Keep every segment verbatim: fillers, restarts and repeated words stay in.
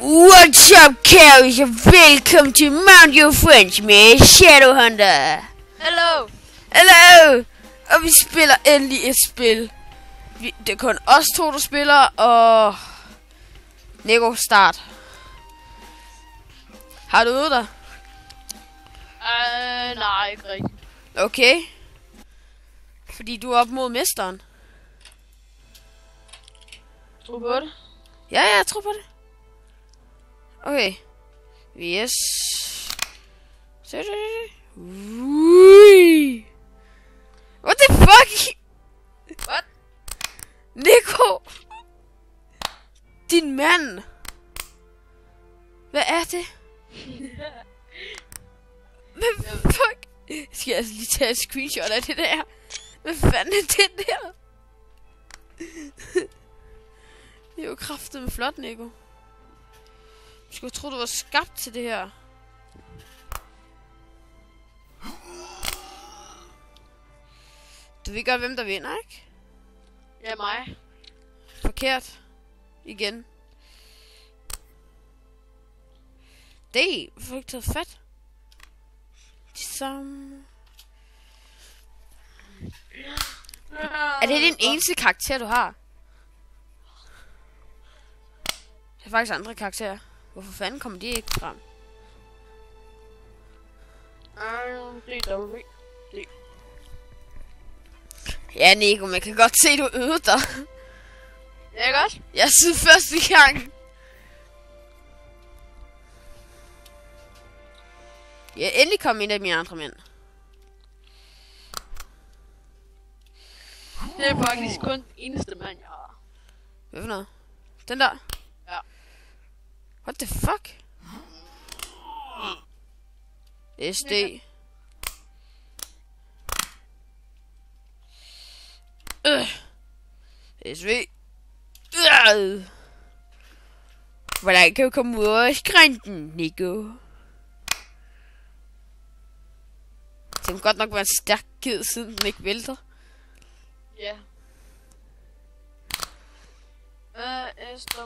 What's up, cows? Welcome to Mount Your Friends, man. Shadow Hunter. Hello. Hello. Og vi spiller endelig et spil. Vi, det er kun os to, der spiller, og... Nico, start. Har du øvet dig? Øh, uh, nej, ikke rigtig. Okay. Fordi du er op mod mesteren. Tror på det? Ja, ja, jeg tror på det. Okay. Yes. What the fuck? What? Nico! Din mand! Hvad er det? Hvad fuck? Skal jeg altså lige tage et screenshot af det der? Hvad fanden er det der? Det er jo kraftedeme flot, Nico. Jeg skulle tro, du var skabt til det her. Du ved godt, hvem der vinder, ikke? Ja, mig. Forkert. Igen. Det er ikke taget fat. Som... Er det den eneste karakter, du har? Der er faktisk andre karakterer. Hvorfor fanden kommer de ikke frem? Ja, Nico, man kan godt se, du øvede dig. Det er godt. Jeg sidder første gang. Jeg ja, endelig kom en af mine andre mænd. Det er faktisk kun den eneste mand, jeg har. Hvad for noget? Den der? Ja. What the fuck? S D. Øh. S V. Øh. Hvordan kan du komme ud af skrænten, Nico? Det må godt nok være en stærk ged, siden den ikke vælter. Ja. Øh, S W.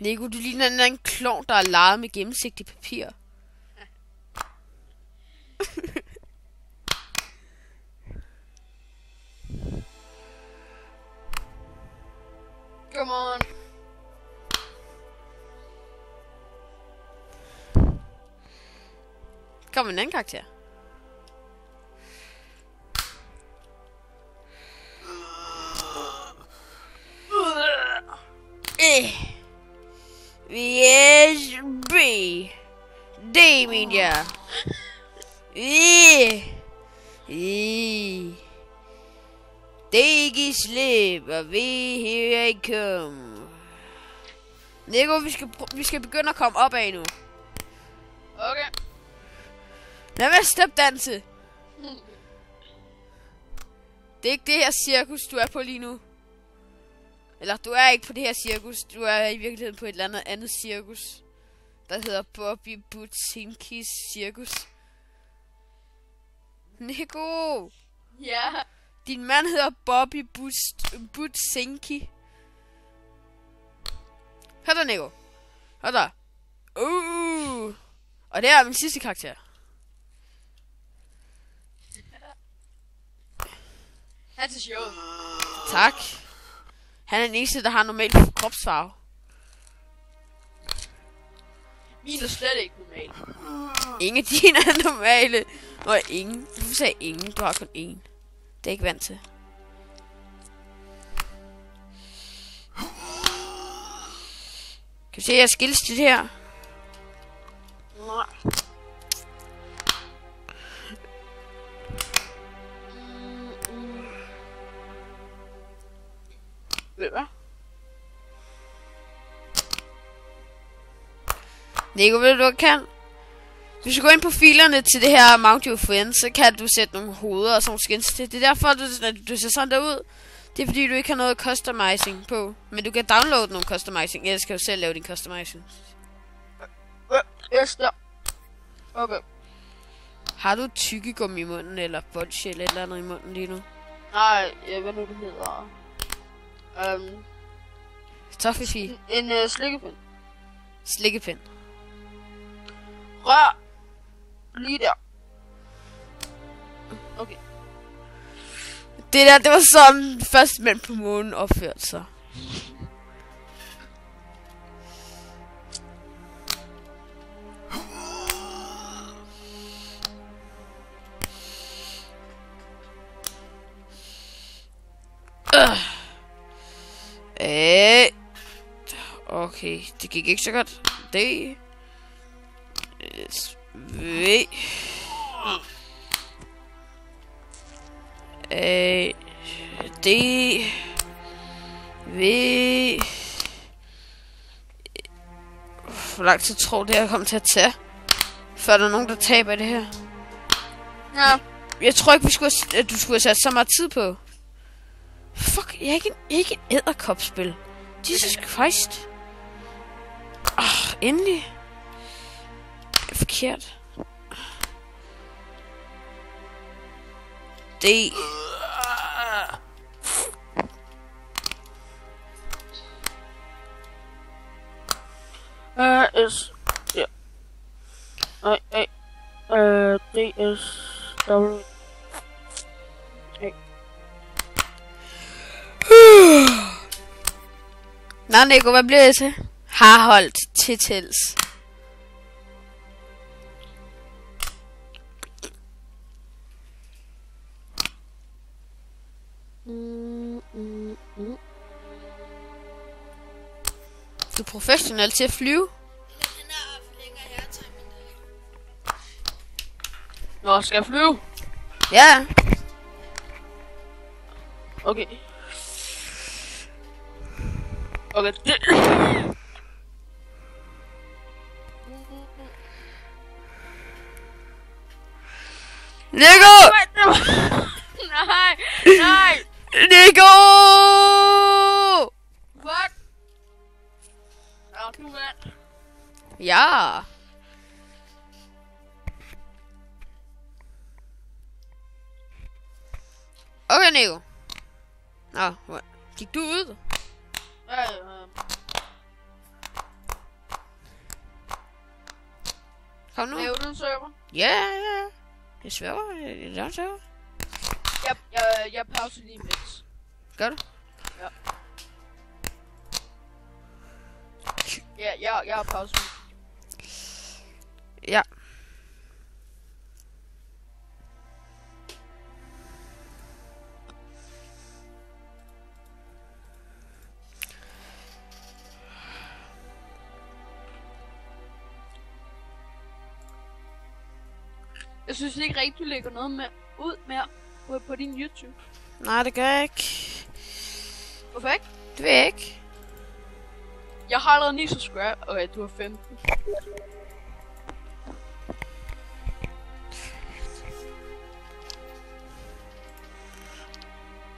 Nico, du ligner en eller anden klovn, der er leget med gennemsigtigt papir. Come on. Kom en anden karakter. Yes, B. D, mener jeg. I. I. Det er ikke slip, og vi her ikke kom. Nico, vi skal, vi skal begynde at komme op af nu. Okay. Lad være stepdanse. Det er ikke det her cirkus, du er på lige nu. Eller du er ikke på det her cirkus, du er i virkeligheden på et eller andet andet cirkus. Der hedder Bobby Buzzinki's cirkus. Nico! Ja? Yeah. Din mand hedder Bobby Buzzinki. Hør da, Nico. Hør da. Uh. Og det er min sidste karakter. Han er sjov. Tak. Han er den eneste, der har normal kropsfarve. Min er slet ikke normal. Ingen af dine er normale. Og ingen. Du sagde ingen. Du har kun én. Det er ikke vant til. Kan du se, at jeg skilles til det her? Nej. Ved hvad? Nico, ved du, hvad du kan? Hvis du går ind på filerne til det her Mount Your Friends, så kan du sætte nogle hoveder og sådan nogle skins til. Det er derfor, du, du ser sådan der ud. Det er fordi, du ikke har noget customizing på. Men du kan downloade nogle customizing, ellers kan du selv lave din customizing. Yes, der. Okay. Har du tyggegummi i munden, eller bullshit eller et eller andet i munden lige nu? Nej, jeg ved nu, det hedder. Øhm... Um, Toffifee. En, en uh, slikkepind. Slegepin. Ra! Líder! Okay. Det der, det var sådan første mænd på månen opførte sig. Øh. Okay, det gik ikke så godt. D. S. V. A. D. V. Hvor lang tid tror det her kommer til at tage? Før der er nogen, der taber det her. Ja. Jeg tror ikke, vi skulle, at du skulle have sat så meget tid på. Fuck, jeg er ikke en, jeg er ikke en edderkopspil. Jesus Christ. Åh, endelig. Det er forkert. Det. Uh, S. Ja. Nej, nej. Øh, D, S, W. Nå, Nico, hvad bliver det til? Harholdt Titels. Mm, mm, mm. Du er professionel til at flyve. Nå, skal jeg flyve? Ja. Okay. Okay. Nico! Nej, nej! Nico! What? Du vandt. Ja. Okay, Nico. Nå, hvad? Gik du ud? Ja, ja, ja. Kom nu. Er du en server? Ja, ja, ja. Jeg sværger. Jeg er en server. Jeg, jeg, jeg pauser lige imens. Gør du? Ja. Ja, jeg, jeg har pauset. Ja. Jeg synes ikke rigtigt, du lægger noget med, ud mere på, på din YouTube. Nej, det gør jeg ikke. Hvorfor ikke? Det ved jeg ikke. Jeg har allerede ni subscriber, og okay, du har femten.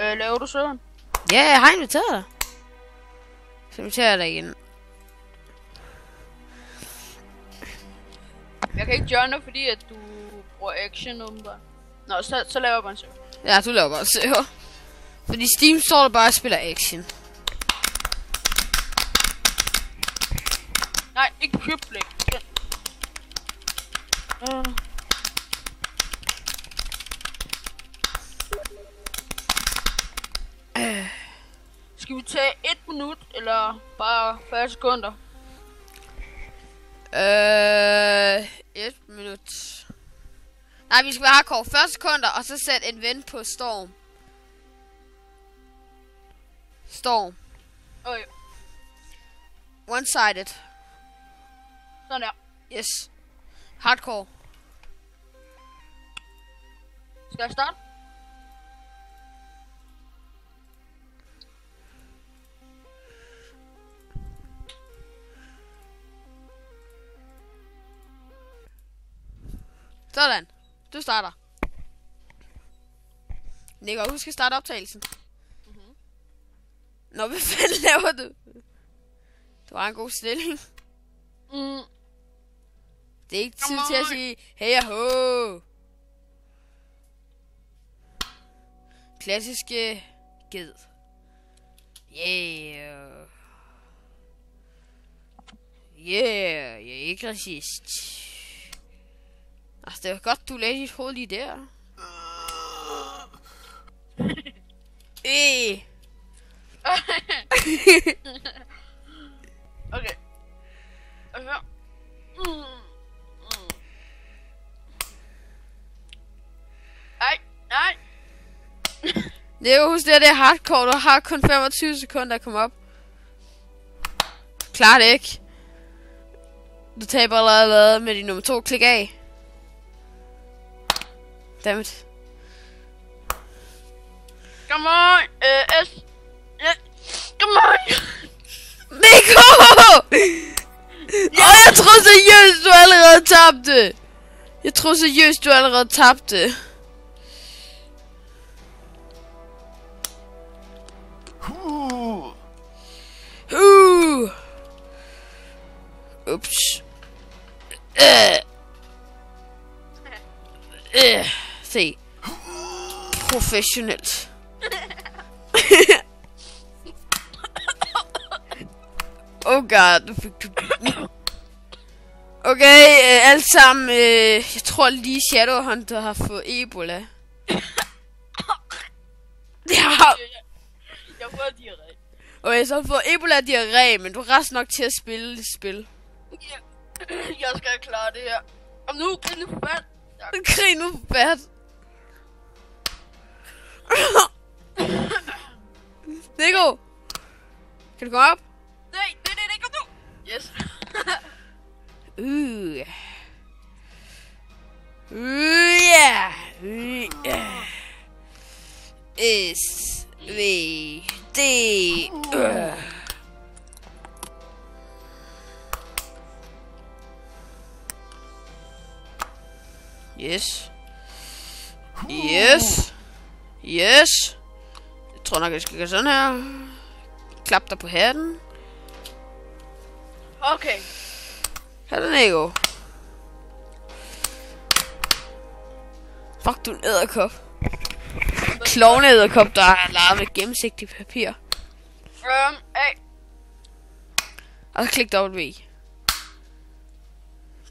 Øh, laver du søvn? Ja, jeg har inviteret dig. Så inviterer jeg dig igen. Jeg kan ikke joine, fordi at du... bruger action nummer. Nå, så, så laver jeg bare en server. Ja, du laver bare en server. Fordi Steam står der bare og spiller action. Nej, ikke købling. Uh. Uh. Skal vi tage et minut, eller bare fyrre sekunder? Øh... Uh, et minut... Nej, vi skal være hardcore. fyrre sekunder, og så sæt en ven på storm. Storm. Okay. One-sided. Sådan der. Yes. Hardcore. Skal jeg starte? Sådan. Du starter. Nico, husk at starte optagelsen. Mm-hmm. Nå, hvad fanden laver du? Du har en god stilling. Mm. Det er ikke tid til at sige, hey og ho. Klassiske ged. Yeah. Yeah, je egocist. Als de kat toelees gewoon die daar. Hey. Oké. Ja. Ai, ai. Nee, husk det, det er hardcore. Du har kun femogtyve sekunder at komme op. Klart ikke. Du taber allerede med din nummer to. Klik af. Dammit. Come on, uh, S. Come on. Nico! Åh, oh, jeg troede seriøst, du allerede tabte. Jeg troede seriøst, du allerede tabte. Uh. Uh. Ups. Øh. Øh. Se. Professionelt. Oh god, nu fik du den. Okay, øh, alt sammen. Øh, jeg tror lige Shadow Hunter har fået Ebola. Det har... Jeg har fået diarré. Okay, så har du fået Ebola diarré, men du er ret nok til at spille det spil. Ja, jeg skal klare det her. Og nu, krig nu for fat. Krig nu for fat. Nico! Kan du komme op? Nej, nej, nej, nej, kom nu! Yes! uh. Uh, yeah. Uh, yeah. S V D uh. Yes. Yes. Yes. Jeg tror nok, jeg skal gøre sådan her. Klap dig på hatten. Okay. Her er den ego. Fuck, du er en edderkop. Klovne edderkop, der er lavet med gennemsigtigt papir. From A. Og så klik W.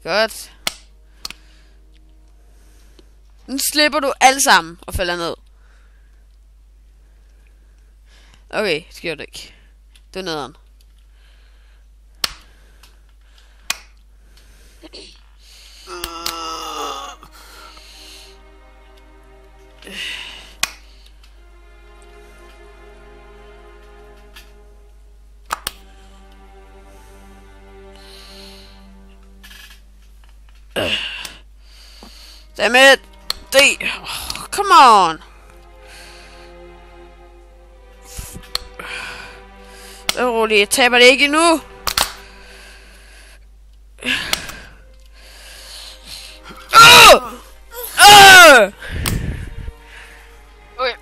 Godt. Nu slipper du alle sammen og falder ned. Okay, det gør det ikke. Det er nederen. Damn it! D! Oh, come on! Rolig, jeg taber det ikke endnu! Åh! Åh! Okay.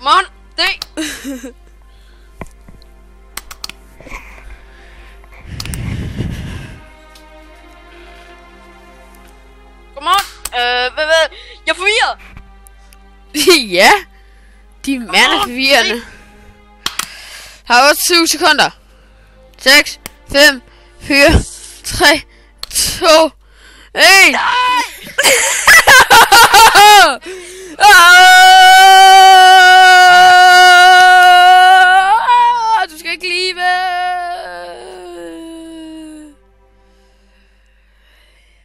Mon! Nej! Jeg forvirrer! Ja! De mand er forvirrende. Har otteogtyve sekunder. seks, fem, fire, tre, to, et. Nej! Du skal ikke lide.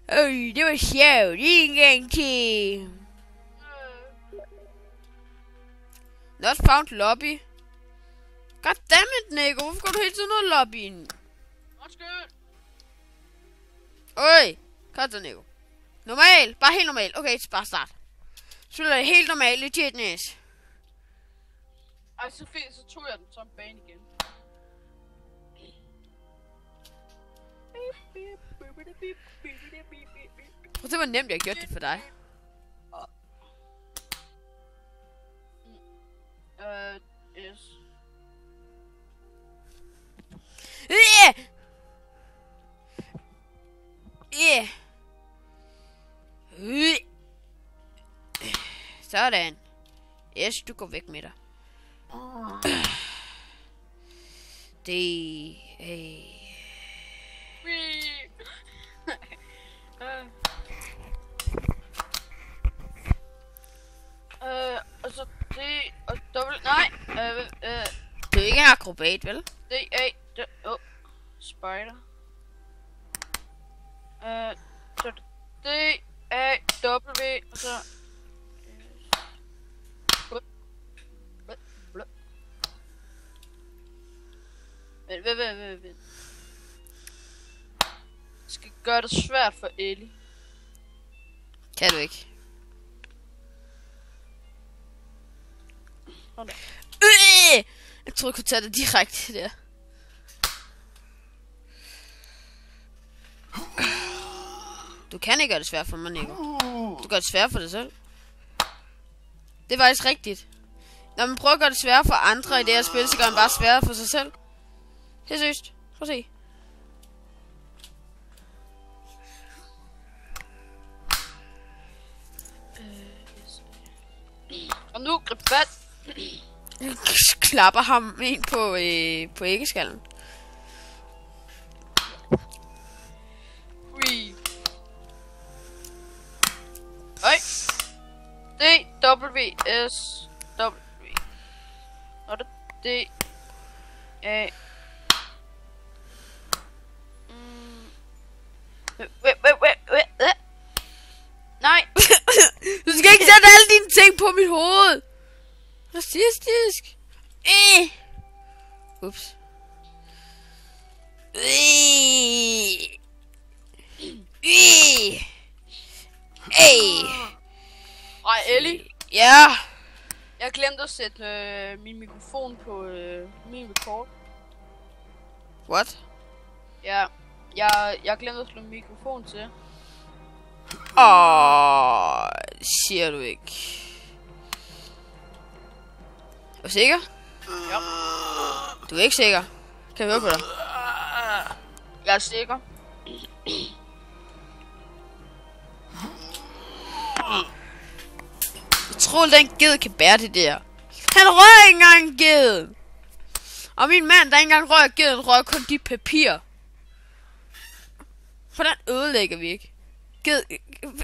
Øj, det var sjovt. En gang til. Not found lobby. God damn it, Nico. Hvorfor går du hele tiden ud af lobbyen? Undskyld. Øj, kom så, Nico. Normal, bare helt normal. Okay, bare start. Så er det helt normalt, legit næs. Ej, så fint, så tog jeg den som bane igen. Prøv, det var nemt, jeg gjorde det for dig. Uh, yes. Yeah! Yeah! Sådan. Yes, du går væk med dig. Det... Øh... Øh, og så D og dobbelt... Nej! Øh, øh... Du er ikke akrobat, vel? D, A, D... Åh... Oh. Spider... Øh... Så D, A, W... Og så... Vent, vent, vent, vent, vent. Jeg skal gøre det svært for Ellie. Kan du ikke? Sådan. Øh! Jeg tror jeg kunne tage det direkte der. Du kan ikke gøre det svært for mig, Nico. Du gør det svært for dig selv. Det er faktisk rigtigt. Når man prøver at gøre det svært for andre i det her spil, så gør man bare svært for sig selv. Det er seriøst. Prøv at se. Og nu grib fat. Klapper ham ind på, øh, på æggeskallen. Øj. D, W, S, W. Og det D, A. Nej. Du skal ikke sætte alle dine ting på mit hoved. Racistisk. Øh. Ups. Øh. Øh. Øh. Ej, Ellie. Ja. Jeg glemte at sætte øh, min mikrofon på øh, min record. What? Ja. Jeg, jeg glemte at slå mikrofon til. Åh, siger du ikke. Er du sikker? Ja. Du er ikke sikker. Kan jeg høre på dig? Jeg er sikker. Jeg tror, den ged kan bære det der. Han rører ikke engang geden. Og min mand, der ikke engang rører geden, rører kun de papirer. Hvordan ødelægger vi ikke? Ged,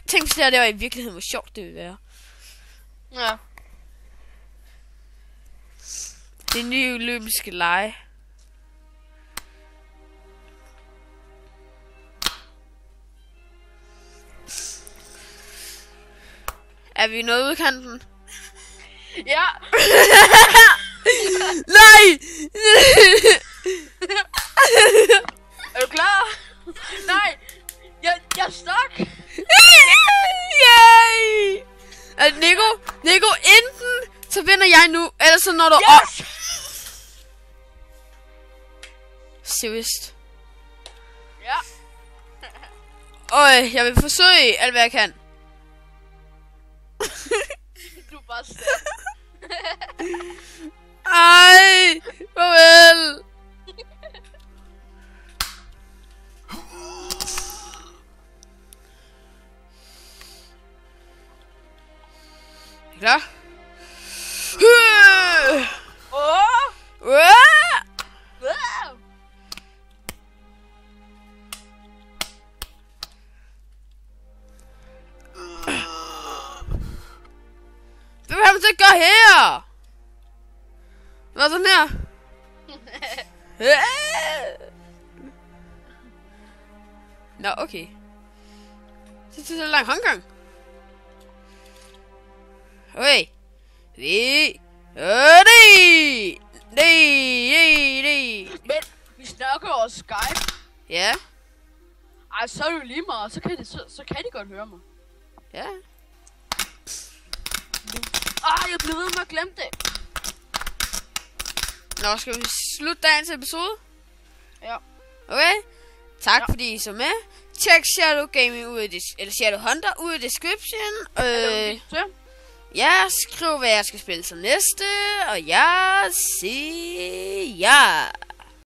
tænk hvis det her var i virkeligheden, hvor sjovt det ville være. Ja. Det nye olympiske lege. Er vi nået udkanten? Ja! Nej! Er du klar? Nej! Jeg, jeg er stak! Yay! Altså, Nico, Nico, enten så vinder jeg nu, eller så når du yes! op. Seriøst. Ja. Øj, jeg vil forsøge alt hvad jeg kan. Du er bare stak. Ej, farvel. Klar? Hvad vil man så gøre her? Hvad er sådan her? Nå, okay. Det er så lang håndgang. Oi, vi, nej, nej, nej. Men vi snakker over Skype. Ja. Ej, så er det jo lige meget, så kan de så, så kan de godt høre mig. Ja. Ah, jeg blev ved med at glemme det. Nå, skal vi slutte dagens episode? Ja. Okay. Tak ja. fordi I så med. Tjek Shadow Gaming ud i det, eller Shadow Hunter ud i description. Øh. Ja, skriv hvad jeg skal spille som næste, og jeg siger ja.